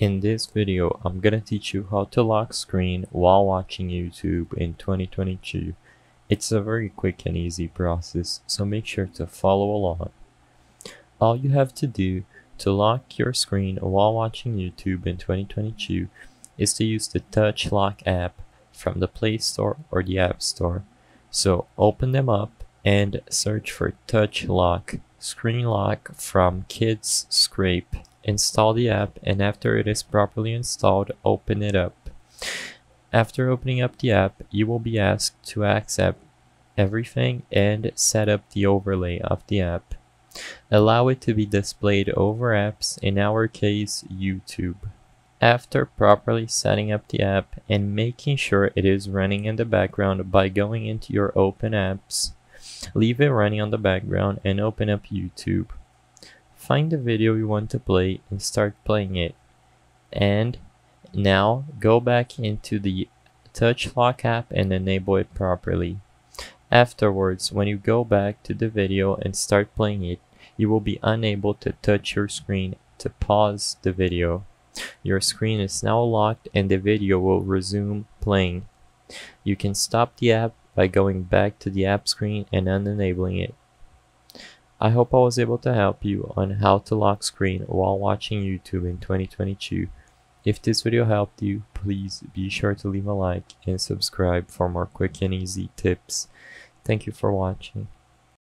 In this video, I'm gonna teach you how to lock screen while watching YouTube in 2022. It's a very quick and easy process, so make sure to follow along. All you have to do to lock your screen while watching YouTube in 2022 is to use the Touch Lock app from the Play Store or the App Store. So open them up and search for Touch Lock Screen Lock from Kids Scrape. Install the app, and after it is properly installed, open it up. After opening up the app, you will be asked to accept everything and set up the overlay of the app. Allow it to be displayed over apps, in our case YouTube. After properly setting up the app and making sure it is running in the background by going into your open apps, leave it running on the background and open up YouTube. Find the video you want to play and start playing it. And now go back into the Touch Lock app and enable it properly. Afterwards, when you go back to the video and start playing it, you will be unable to touch your screen to pause the video. Your screen is now locked and the video will resume playing. You can stop the app by going back to the app screen and unenabling it. I hope I was able to help you on how to lock screen while watching YouTube in 2022. If this video helped you, please be sure to leave a like and subscribe for more quick and easy tips. Thank you for watching.